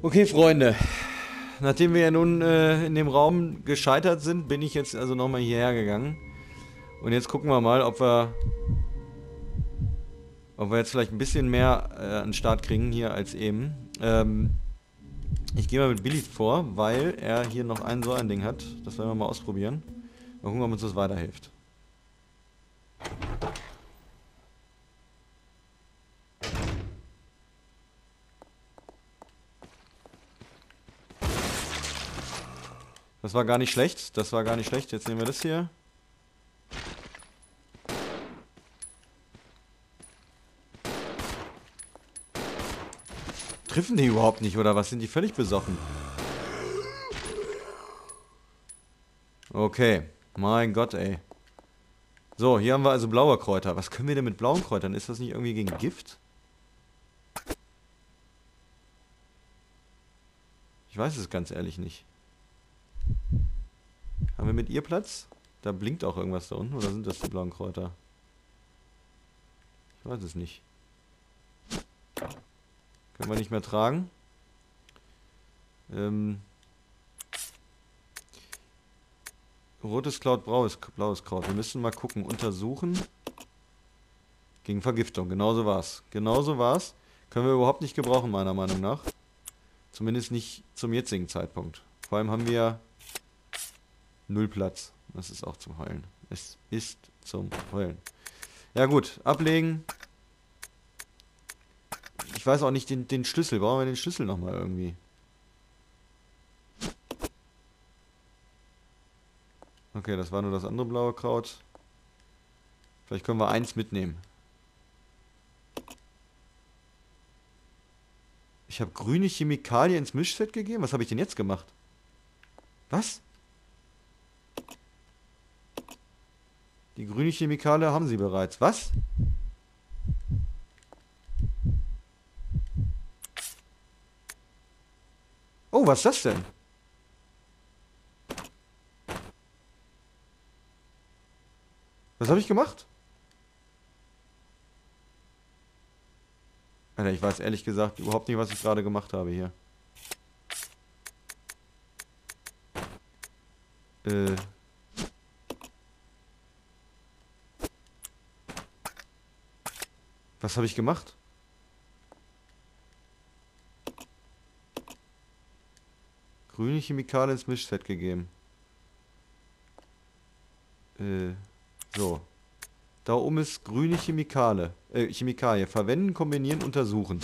Okay, Freunde. Nachdem wir ja nun in dem Raum gescheitert sind, bin ich jetzt also nochmal hierher gegangen. Und jetzt gucken wir mal, ob wir jetzt vielleicht ein bisschen mehr an den Start kriegen hier als eben. Ich gehe mal mit Billy vor, weil er hier noch so ein Ding hat. Das werden wir mal ausprobieren. Mal gucken, ob uns das weiterhilft. Das war gar nicht schlecht, das war gar nicht schlecht. Jetzt nehmen wir das hier. Treffen die überhaupt nicht, oder was? Sind die völlig besoffen? Okay. Mein Gott, ey. So, hier haben wir also blaue Kräuter. Was können wir denn mit blauen Kräutern? Ist das nicht irgendwie gegen Gift? Ich weiß es ganz ehrlich nicht. Haben wir mit ihr Platz? Da blinkt auch irgendwas da unten, oder sind das die blauen Kräuter? Ich weiß es nicht. Können wir nicht mehr tragen. Rotes Kraut, blaues Kraut. Wir müssen mal gucken, untersuchen. Gegen Vergiftung, genauso war's. Genauso war's. Können wir überhaupt nicht gebrauchen, meiner Meinung nach. Zumindest nicht zum jetzigen Zeitpunkt. Vor allem haben wir 0 Platz. Das ist auch zum Heulen. Es ist zum Heulen. Ja gut, ablegen. Ich weiß auch nicht, den Schlüssel. Brauchen wir den Schlüssel nochmal irgendwie? Okay, das war nur das andere blaue Kraut. Vielleicht können wir eins mitnehmen. Ich habe grüne Chemikalie ins Mischset gegeben? Was habe ich denn jetzt gemacht? Was? Die grüne Chemikalie haben sie bereits. Was? Oh, was ist das denn? Was habe ich gemacht? Alter, ich weiß ehrlich gesagt überhaupt nicht, was ich gerade gemacht habe hier. Was habe ich gemacht? Grüne Chemikalie ins Mischfett gegeben. So. Da oben ist grüne Chemikalie. Chemikalie. Verwenden, kombinieren, untersuchen.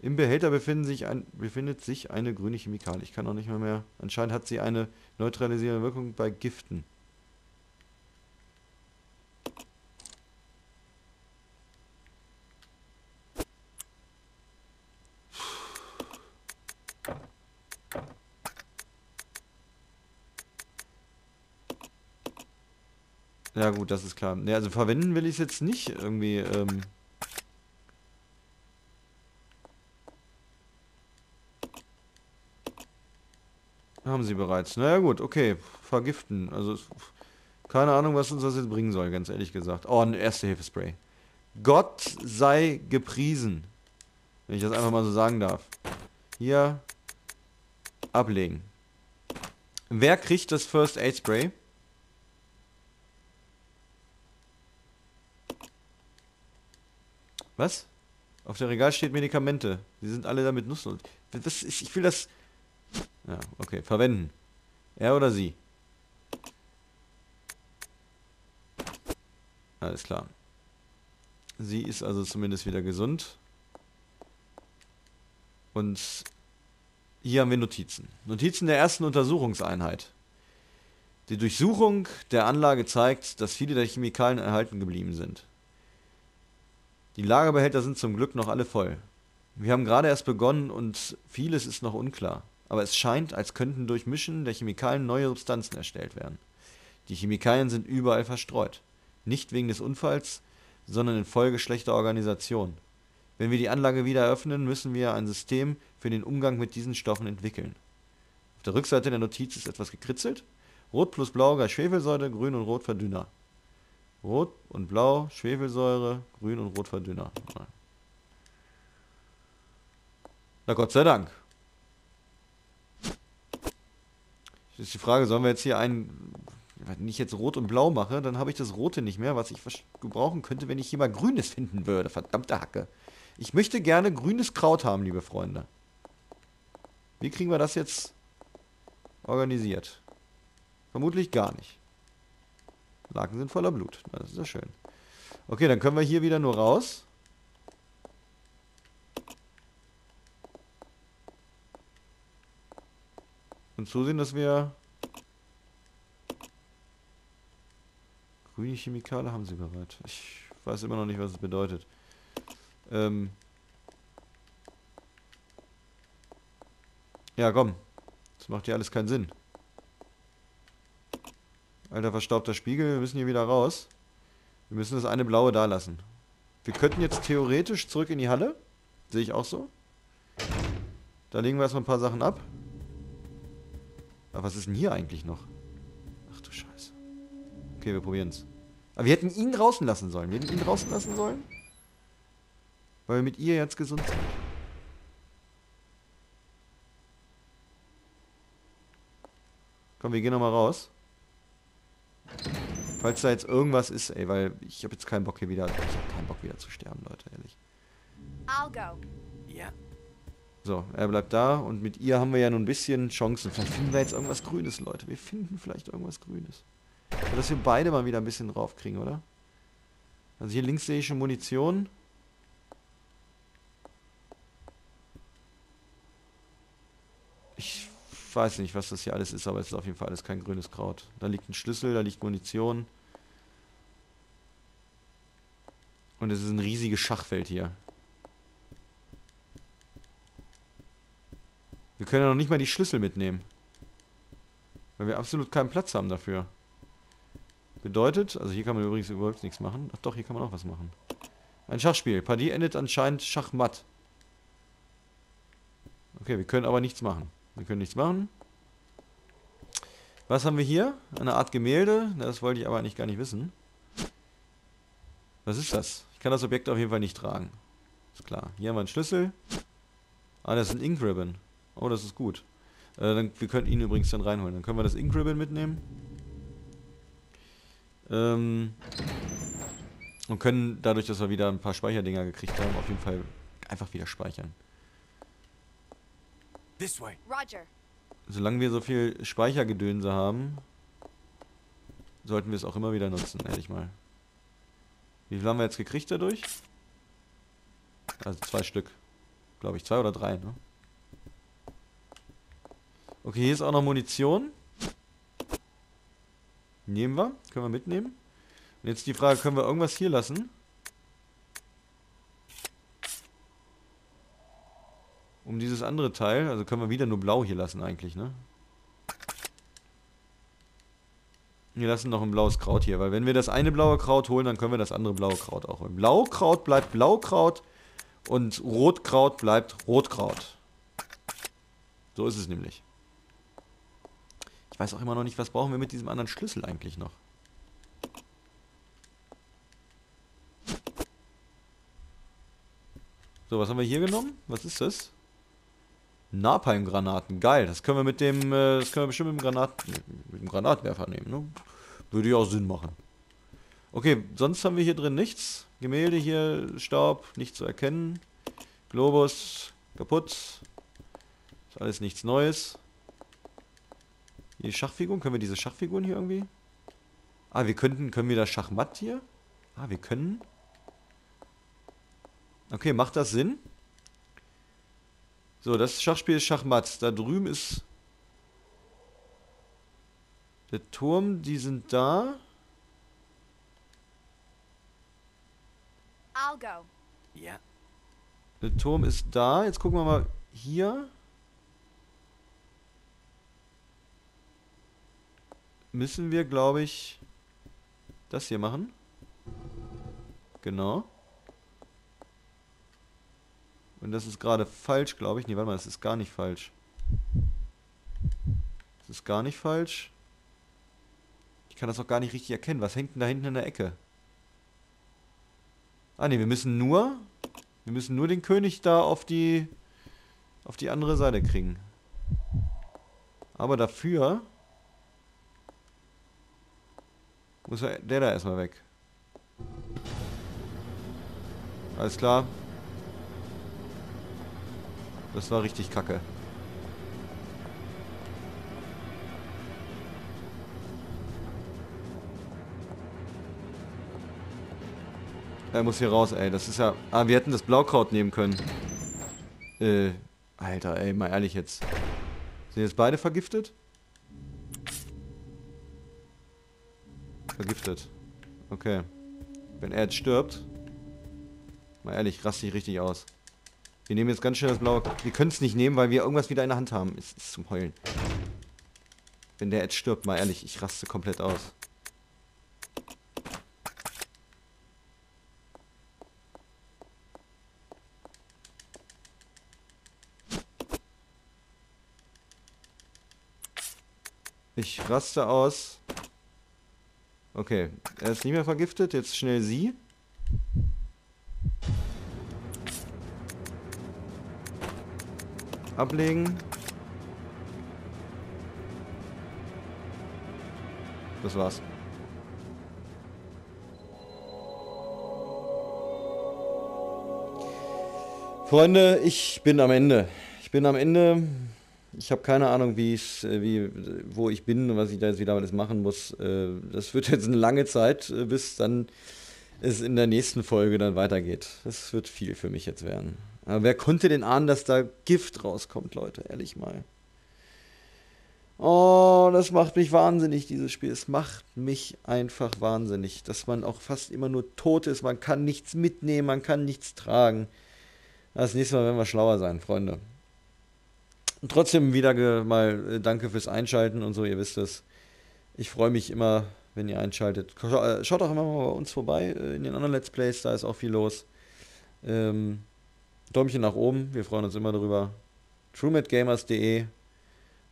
Im Behälter befindet sich eine grüne Chemikalie. Ich kann auch nicht mehr. Anscheinend hat sie eine neutralisierende Wirkung bei Giften. Ja gut, das ist klar. Ne, also verwenden will ich es jetzt nicht irgendwie. Haben sie bereits. Naja gut, okay. Vergiften. Also keine Ahnung, was uns das jetzt bringen soll, ganz ehrlich gesagt. Oh, ein Erste-Hilfe-Spray. Gott sei gepriesen. Wenn ich das einfach mal so sagen darf. Hier. Ablegen. Wer kriegt das First-Aid-Spray? Was? Auf dem Regal steht Medikamente. Sie sind alle damit nutzlos. Ich will das... Ja, okay. Verwenden. Er oder sie. Alles klar. Sie ist also zumindest wieder gesund. Und hier haben wir Notizen. Notizen der ersten Untersuchungseinheit. Die Durchsuchung der Anlage zeigt, dass viele der Chemikalien erhalten geblieben sind. Die Lagerbehälter sind zum Glück noch alle voll. Wir haben gerade erst begonnen und vieles ist noch unklar. Aber es scheint, als könnten durch Mischen der Chemikalien neue Substanzen erstellt werden. Die Chemikalien sind überall verstreut. Nicht wegen des Unfalls, sondern infolge schlechter Organisation. Wenn wir die Anlage wieder eröffnen, müssen wir ein System für den Umgang mit diesen Stoffen entwickeln. Auf der Rückseite der Notiz ist etwas gekritzelt. Rot plus Blau gleich Schwefelsäure, Grün und Rot Verdünner. Rot und Blau, Schwefelsäure, Grün und Rot Verdünner. Na Gott sei Dank. Jetzt ist die Frage, sollen wir jetzt hier einen... Wenn ich jetzt rot und blau mache, dann habe ich das rote nicht mehr, was ich gebrauchen könnte, wenn ich hier mal grünes finden würde. Verdammte Hacke. Ich möchte gerne grünes Kraut haben, liebe Freunde. Wie kriegen wir das jetzt organisiert? Vermutlich gar nicht. Laken sind voller Blut. Na, das ist ja schön. Okay, dann können wir hier wieder nur raus. Und zusehen, dass wir... Grüne Chemikale haben sie bereit. Ich weiß immer noch nicht, was es bedeutet. Ja, komm. Das macht ja alles keinen Sinn. Alter, verstaubter Spiegel. Wir müssen hier wieder raus. Wir müssen das eine blaue da lassen. Wir könnten jetzt theoretisch zurück in die Halle. Sehe ich auch so. Da legen wir erstmal ein paar Sachen ab. Aber was ist denn hier eigentlich noch? Ach du Scheiße. Okay, wir probieren es. Aber wir hätten ihn draußen lassen sollen. Wir hätten ihn draußen lassen sollen. Weil wir mit ihr jetzt gesund sind. Komm, wir gehen nochmal raus. Falls da jetzt irgendwas ist, ey, weil ich habe jetzt keinen Bock hier wieder... Ich habe keinen Bock wieder zu sterben, Leute, ehrlich. I'll go. Ja. So, er bleibt da und mit ihr haben wir ja nur ein bisschen Chancen. Vielleicht finden wir jetzt irgendwas Grünes, Leute. Wir finden vielleicht irgendwas Grünes. Dass wir beide mal wieder ein bisschen drauf kriegen, oder? Also hier links sehe ich schon Munition. Ich weiß nicht, was das hier alles ist, aber es ist auf jeden Fall alles kein grünes Kraut. Da liegt ein Schlüssel, da liegt Munition. Und es ist ein riesiges Schachfeld hier. Wir können ja noch nicht mal die Schlüssel mitnehmen. Weil wir absolut keinen Platz haben dafür. Bedeutet, also hier kann man übrigens überhaupt nichts machen. Ach doch, hier kann man auch was machen. Ein Schachspiel. Partie endet anscheinend Schachmatt. Okay, wir können aber nichts machen. Wir können nichts machen. Was haben wir hier? Eine Art Gemälde. Das wollte ich aber eigentlich gar nicht wissen. Was ist das? Ich kann das Objekt auf jeden Fall nicht tragen. Ist klar. Hier haben wir einen Schlüssel. Ah, das ist ein Ink Ribbon. Oh, das ist gut. Wir können ihn übrigens dann reinholen. Dann können wir das Ink Ribbon mitnehmen. Und können dadurch, dass wir wieder ein paar Speicherdinger gekriegt haben, auf jeden Fall einfach wieder speichern. This way. Roger. Solange wir so viel Speichergedönse haben, sollten wir es auch immer wieder nutzen, ehrlich mal. Wie viel haben wir jetzt gekriegt dadurch? Also 2 Stück. Glaube ich, 2 oder 3, ne? Okay, hier ist auch noch Munition. Nehmen wir. Können wir mitnehmen. Und jetzt die Frage, können wir irgendwas hier lassen? Um dieses andere Teil. Also können wir wieder nur blau hier lassen eigentlich, ne? Wir lassen noch ein blaues Kraut hier. Weil wenn wir das eine blaue Kraut holen, dann können wir das andere blaue Kraut auch holen. Blaukraut bleibt Blaukraut. Und Rotkraut bleibt Rotkraut. So ist es nämlich. Ich weiß auch immer noch nicht, was brauchen wir mit diesem anderen Schlüssel eigentlich noch. So, was haben wir hier genommen? Was ist das? Napalmgranaten. Geil, das können wir mit dem, das können wir bestimmt mit dem Granatwerfer nehmen, ne? Würde ja auch Sinn machen. Okay, sonst haben wir hier drin nichts. Gemälde hier, Staub, nicht zu erkennen. Globus, kaputt. Ist alles nichts Neues. Die Schachfiguren, können wir diese Schachfiguren hier irgendwie? Ah, wir könnten, können wir das Schachmatt hier? Ah, wir können. Okay, macht das Sinn? So, das Schachspiel ist Schachmatt. Da drüben ist der Turm, die sind da. I'll go. Ja. Der Turm ist da. Jetzt gucken wir mal hier. Müssen wir, glaube ich, das hier machen. Genau. Und das ist gerade falsch, glaube ich. Nee, warte mal, das ist gar nicht falsch. Das ist gar nicht falsch. Ich kann das auch gar nicht richtig erkennen. Was hängt denn da hinten in der Ecke? Ah, nee, wir müssen nur den König da auf die auf die andere Seite kriegen. Aber dafür muss der da erstmal weg. Alles klar. Das war richtig kacke. Er muss hier raus, ey. Das ist ja... Ah, wir hätten das Blaukraut nehmen können. Alter, ey, mal ehrlich jetzt. Sind jetzt beide vergiftet? Vergiftet. Okay. Wenn er jetzt stirbt... Mal ehrlich, raste ich richtig aus. Wir nehmen jetzt ganz schnell das blaue... Wir können es nicht nehmen, weil wir irgendwas wieder in der Hand haben. Ist zum Heulen. Wenn der jetzt stirbt, mal ehrlich, ich raste komplett aus. Ich raste aus. Okay, er ist nicht mehr vergiftet. Jetzt schnell sie. Ablegen. Das war's. Freunde, ich bin am Ende. Ich bin am Ende. Ich habe keine Ahnung, wo ich bin und was ich da jetzt wieder alles machen muss. Das wird jetzt eine lange Zeit, bis dann es in der nächsten Folge dann weitergeht. Das wird viel für mich jetzt werden. Aber wer konnte denn ahnen, dass da Gift rauskommt, Leute? Ehrlich mal. Oh, das macht mich wahnsinnig, dieses Spiel. Es macht mich einfach wahnsinnig, dass man auch fast immer nur tot ist. Man kann nichts mitnehmen, man kann nichts tragen. Das nächste Mal werden wir schlauer sein, Freunde. Und trotzdem wieder mal danke fürs Einschalten und so, ihr wisst es. Ich freue mich immer, wenn ihr einschaltet. Schaut auch immer mal bei uns vorbei, in den anderen Let's Plays, da ist auch viel los. Däumchen nach oben, wir freuen uns immer darüber. TrueMadGamers.de,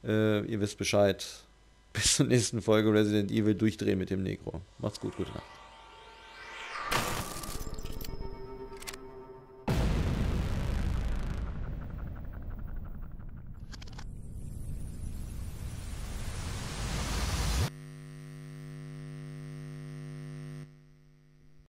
ihr wisst Bescheid. Bis zur nächsten Folge Resident Evil durchdrehen mit dem Negro. Macht's gut, gute Nacht.